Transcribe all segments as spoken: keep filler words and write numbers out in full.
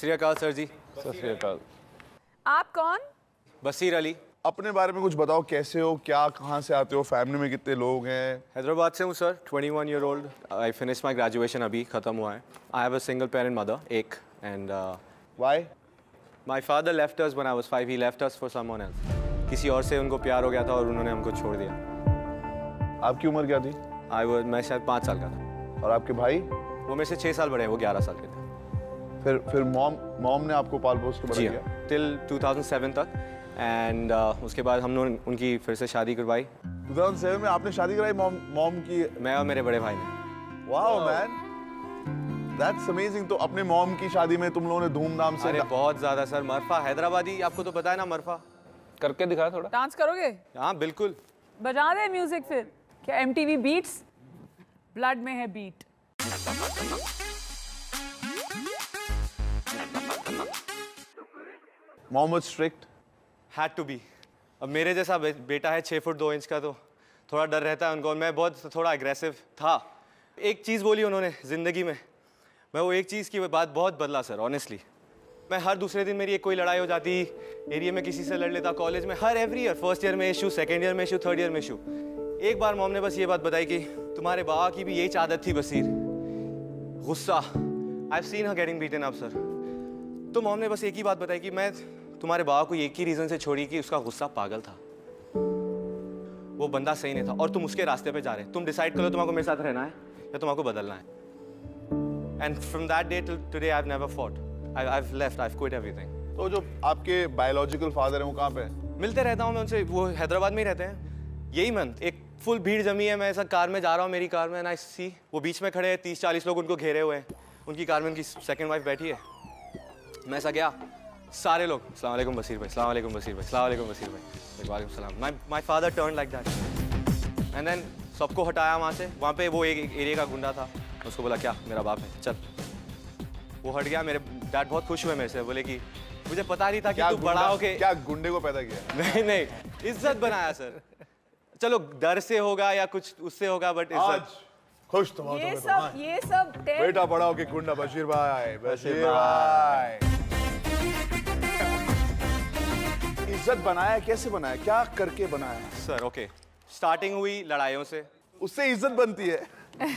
श्री अकाल सर जी। सत श्री अकाल। आप कौन? बसीर अली। अपने बारे में कुछ बताओ, कैसे हो, क्या, कहाँ से आते हो, फैमिली में कितने लोग हैं? हैदराबाद से हूँ sir, twenty one year old. I finish my graduation, अभी ख़त्म हुआ है। I have a single parent mother, एक। And why? My father left us when I was five, he left us for someone else. किसी और से उनको प्यार हो गया था और उन्होंने हमको छोड़ दिया। आपकी उम्र क्या थी? आई वाज मैं शायद पाँच साल का था। और आपके भाई? वो मेरे से छः साल बड़े हैं, वो ग्यारह साल के थे। फिर फिर मॉम मॉम ने आपको पाल पोस के बड़ा किया टिल टू थाउजेंड सेवन तक। एंड uh, उसके बाद हम लोग उनकी फिर से शादी करवाई। टू थाउजेंड सेवन में आपने शादी कराई मॉम मॉम की? मैं और मेरे बड़े भाई ने। Wow man, that's amazing. तो अपने मॉम की शादी में तुम लोगों ने धूमधाम से? अरे बहुत ज़्यादा सर। मरफा हैदराबादी, आपको तो पता है ना। मरफा करके दिखाया थोड़ा? डांस करोगे? हाँ बिल्कुल। बजा दे म्यूजिक फिर। क्या एमटीवी बीट्स? ब्लड में है beat. Mohammed strict had to be. अब मेरे जैसा बे, बेटा है छः फुट दो इंच का, तो थोड़ा डर रहता है उनको। मैं बहुत थोड़ा एग्रेसिव था। एक चीज़ बोली उन्होंने ज़िंदगी में, मैं वो एक चीज़ की बात बहुत बदला सर ऑनेस्टली। मैं हर दूसरे दिन मेरी एक कोई लड़ाई हो जाती, एरिया में किसी से लड़ लेता, कॉलेज में हर एवरी ईयर फर्स्ट ईयर में इशू, सेकेंड ईयर में इशू, थर्ड ईयर में इशू। एक बार मॉम ने बस ये बात बताई कि तुम्हारे बाबा की भी यही आदत थी बसीर, गुस्सा। I have seen her getting beaten up sir. तो मॉम ने बस एक ही बात बताई कि मैं तुम्हारे बाबा को एक ही रीज़न से छोड़ी कि उसका गुस्सा पागल था, वो बंदा सही नहीं था और तुम उसके रास्ते पे जा रहे। तुम डिसाइड करो तुम्हारे को मेरे साथ रहना है या तुम्हारे को बदलना है। And from that day till today I have never fought, I have left, I have quit everything. तो जो आपके बायोलॉजिकल फादर हैं वो कहाँ पे हैं? मिलते रहता हूँ मैं उनसे, वो हैदराबाद में ही रहते हैं। यही मंथ एक फुल भीड़ जमी है, मैं ऐसा कार में जा रहा हूँ मेरी कार में, एंड आई सी वो बीच में खड़े हैं, तीस चालीस लोग उनको घेरे हुए हैं। उनकी कार में उनकी सेकेंड वाइफ बैठी है। मैं ऐसा गया, सारे लोग अस्सलाम वालेकुम बसीर भाई, अस्सलाम वालेकुम बसीर भाई, अस्सलाम वालेकुम बसीर भाई, वालेकुम सलाम। My my father turn like that and then सबको हटाया वहाँ से। वहाँ पे वो एक एरिया का गुंडा था, उसको बोला क्या मेरा बाप है, चल। वो हट गया। मेरे डैड बहुत खुश हुए मेरे से, बोले कि मुझे पता नहीं था कि तू बड़ा होके क्या गुंडे को पैदा किया। नहीं नहीं, इज्जत बनाया सर। चलो डर से होगा या कुछ उससे होगा, बट इज्जत खुश। तुम्हारा ये सब ये सब बेटा बड़ा होके गुंडा। बशीर भाई, बशीर भाई इज्जत बनाया, कैसे बनाया, क्या करके बनाया सर? ओके, स्टार्टिंग हुई लड़ाइयों से, उससे इज्जत बनती है।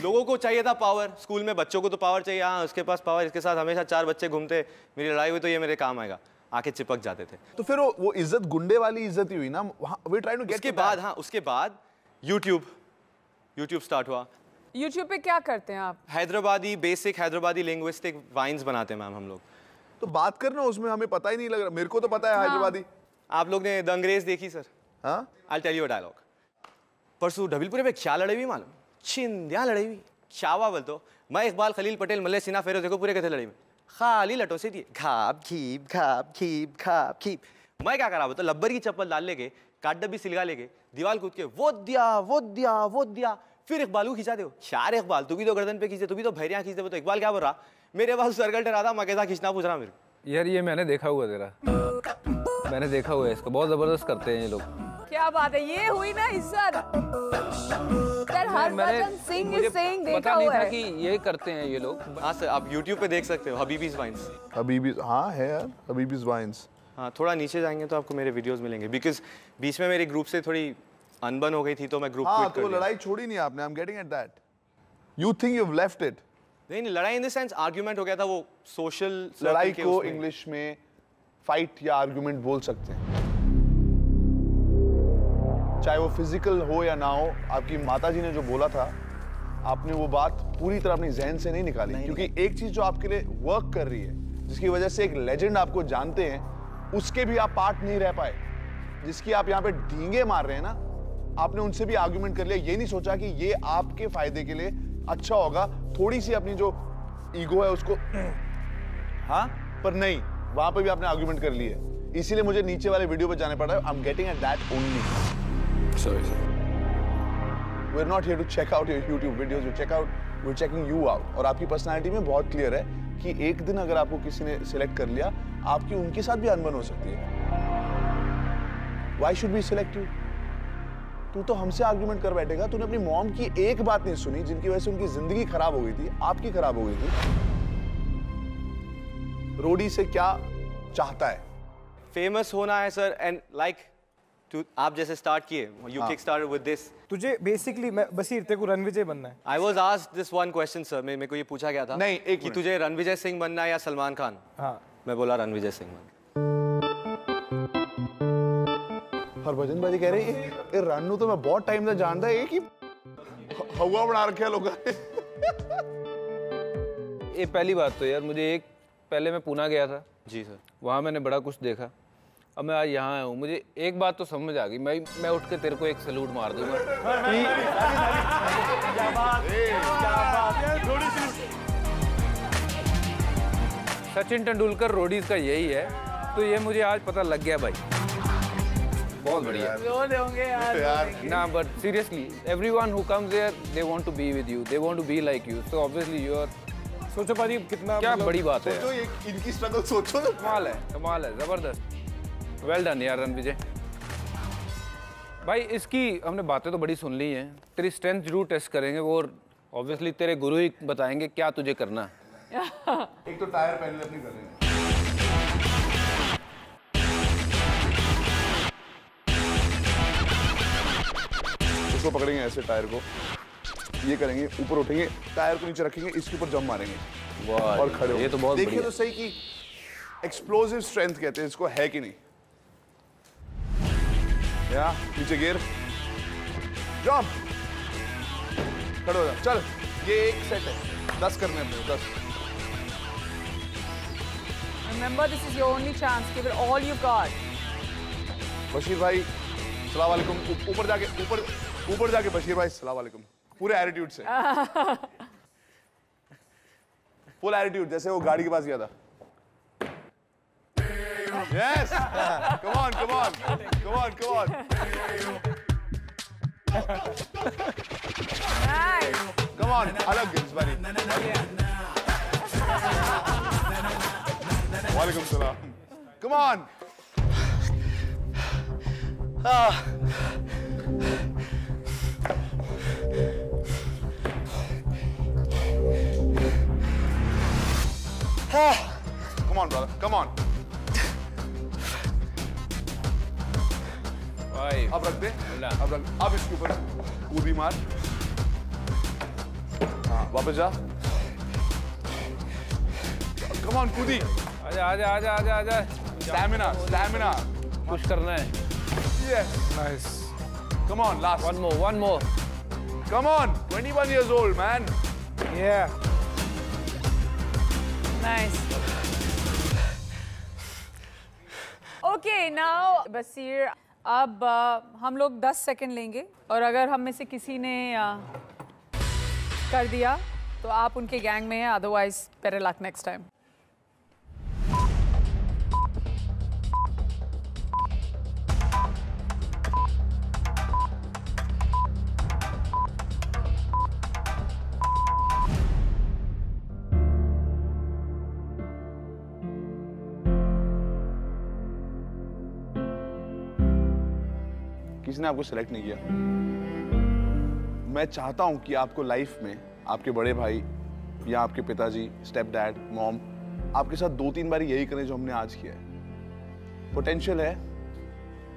लोगों को चाहिए था पावर, स्कूल में बच्चों को तो पावर चाहिए। हाँ उसके पास पावर, इसके साथ हमेशा चार बच्चे घूमते, मेरी लड़ाई हुई तो ये मेरे काम आएगा, आके चिपक जाते थे। तो फिर वो वो इज्जत गुंडे वाली इज्जत ही हुई ना। We try to get. उसके बाद हाँ उसके बाद यूट्यूब यूट्यूब स्टार्ट हुआ। YouTube पे क्या करते हैं आप? Hyderabadi basic Hyderabadi linguistic wines बनाते हैं मैम हम लोग। तो बात करना उसमें हमें पता ही नहीं लग रहा। मेरे को तो पता है हैदराबादी। आप लोग ने द अंग्रेज देखी सर? हाँ, I tell you a dialogue. परसों ढबीलपुरे पे क्या लड़ाई हुई मालूम? छिंदिया लड़ाई हुई। शावा बोल तो मैं इकबाल खलील पटेल मल्ले सिन्हा फेरो देखो पूरे कहते लड़ी में खाली लटो से दिए घाप घीप घाप घीप घाप घीप। मैं क्या करा बोल तो लब्बर की चप्पल डाल लेके काट डब्बी सिलगा लेके दीवार कूद के वो दिया वो दिया वो दिया। फिर इकबाल को खिंचा दे, यार इकबाल तू भी तो गर्दन पे खींचे, तू भी तो भैरियाँ खींच दे। तो इकबाल क्या बोल रहा? मेरे पास सर्कल डरा था, मैं कैसा खींचना पूछ रहा मेरे को। यार ये मैंने देखा हुआ तेरा, मैंने देखा हुआ है इसको, बहुत जबरदस्त करते हैं ये लोग। क्या बात है, ये हुई ना इज्जत। हरभजन सिंह इज सेइंग देखा हुआ है कि ये करते हैं ये लोग। हाँ सर, आप यूट्यूब पे देख सकते हो हबीबीज वाइन्स। हबीबीज हाँ है यार, हबीबीज वाइन्स। हाँ थोड़ा नीचे जाएंगे तो आपको मेरे वीडियोज मिलेंगे, बिकॉज बीच में मेरे ग्रुप से थोड़ी अनबन हो गई थी तो मैं ग्रुप क्विट कर दिया। तो लड़ाई छोड़ी नहीं आपने। I am getting at that, you think you have left it. नहीं नहीं, लड़ाई इन द सेंस आर्गुमेंट हो गया था। वो सोशल लड़ाई को इंग्लिश में फाइट या आर्गुमेंट बोल सकते हैं, चाहे वो फिजिकल हो या ना हो। आपकी माताजी ने जो बोला था आपने वो बात पूरी तरह अपने जहन से नहीं निकाली, नहीं, क्योंकि नहीं। एक चीज जो आपके लिए वर्क कर रही है, जिसकी वजह से एक लेजेंड आपको जानते हैं, उसके भी आप पार्ट नहीं रह पाए। जिसकी आप यहाँ पे ढींगे मार रहे हैं ना, आपने उनसे भी आर्ग्यूमेंट कर लिया। ये नहीं सोचा कि ये आपके फायदे के लिए अच्छा होगा, थोड़ी सी अपनी जो ईगो है उसको। हाँ पर नहीं, वहां पे भी आपने आर्ग्यूमेंट कर लिया, इसीलिए मुझे नीचे वाले वीडियो पर जाने पड़ा है। I am getting at that only. Sorry sir, we are not here to check out your YouTube videos, we check out we are checking you out. और आपकी पर्सनालिटी में बहुत क्लियर है कि एक दिन अगर आपको किसी ने सिलेक्ट कर लिया, आपकी उनके साथ भी अनबन हो सकती है। Why should we select you? तू तो हमसे आर्ग्यूमेंट कर बैठेगा। तूने अपनी मॉम की एक बात नहीं सुनी जिनकी वजह से उनकी जिंदगी खराब हो गई थी, आपकी खराब हो गई थी। रोडी से क्या चाहता है? फेमस होना है सर, एंड लाइक like, आप जैसे स्टार्ट किए, you kick start with this. तुझे बेसिकली मैं बसीर, तेरे को रणविजय बनना है। I was asked this one question sir, मेरे को ये पूछा गया था नहीं एक कि तुझे रणविजय सिंह बनना है या सलमान खान। हाँ, मैं बोला रणविजय सिंह बनना। हरभजन भाई कह रहे हैं ये रणू तो मैं बहुत टाइम से जानता है, एक ही हवा बना रखे लोगों ने। ये पहली बात तो यार मुझे एक, पहले मैं पूना गया था जी सर, वहाँ मैंने बड़ा कुछ देखा, अब मैं आज यहाँ आया हूँ, मुझे एक बात तो समझ आ गई। मैं मैं उठ के तेरे को एक सैल्यूट मार दूंगा। सचिन तेंदुलकर रोडीज का यही है, तो ये मुझे आज पता लग गया भाई, बहुत बढ़िया यार। ना but seriously, everyone who comes here they want to be with you, they want to be like you, so obviously you are. सोचो पाजी कितना, क्या बड़ी बात है, सोचो एक इनकी स्ट्रगल, सोचो ना, कमाल है, कमाल है, जबरदस्त। वेल डन यार रणविजय भाई, इसकी हमने बातें तो बड़ी सुन ली हैं, तेरी स्ट्रेंथ जरूर टेस्ट करेंगे वो, ऑब्वियसली तेरे गुरु ही बताएंगे क्या तुझे करना है। एक तो टायर पहले अपनी कर लेंगे। इसको पकड़ेंगे ऐसे, टायर को ये करेंगे, ऊपर उठेंगे, टायर को नीचे रखेंगे, इसके ऊपर जंप मारेंगे और खड़े। ये तो बहुत बढ़िया। देखिए तो सही कि एक्सप्लोसिव स्ट्रेंथ कहते हैं इसको, है कि नहीं? या नीचे गिर, जंप, खड़े हो जा, चल। ये एक सेट है, दस करने हैं, दस। Remember this is your only chance, give it all you got. Bashir भाई सलाम वालेकुम, ऊपर जाके, ऊपर ऊपर जाके बशीर भाई सलाम वालेकुम, पूरे एटीट्यूड से, फुल एटीट्यूड, जैसे वो गाड़ी के पास गया था। Yes, come on come on come on come on, come on, अलग इस बारी। वालेकुम सलाम, come on. Come on, brother. Come on. भाई अब रख दे, अब रख, अब इसके ऊपर कूदी मार। हाँ, वापस जा। Come on, कूदी। आजा आजा आजा आजा आजा। Stamina, stamina. कुछ करना है। Yes. Nice. Come on, last. One more, one more. Come on, twenty-one years old, man. Yeah. Nice. Okay, now बसीर, अब हम लोग दस सेकेंड लेंगे और अगर हम में से किसी ने कर दिया तो आप उनके गैंग में हैं, otherwise better luck next time. किसी ने आपको सिलेक्ट नहीं किया। मैं चाहता हूं कि आपको लाइफ में आपके बड़े भाई या आपके पिताजी, स्टेप डैड, मॉम आपके साथ दो तीन बार यही करें जो हमने आज किया है। पोटेंशियल है,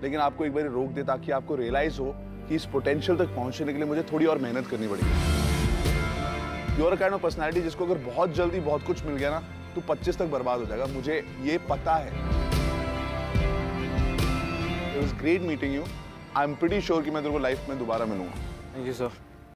लेकिन आपको एक बार रोक दे ताकि आपको रियलाइज हो कि इस पोटेंशियल तक पहुंचने के लिए मुझे थोड़ी और मेहनत करनी पड़ेगी। योर काइंड ऑफ पर्सनैलिटी जिसको अगर बहुत जल्दी बहुत कुछ मिल गया ना तो पच्चीस तक बर्बाद हो जाएगा, मुझे ये पता है। It was great meeting you, I am pretty sure कि मैं तेरे को लाइफ में दोबारा मिलूंगा। Thank you sir.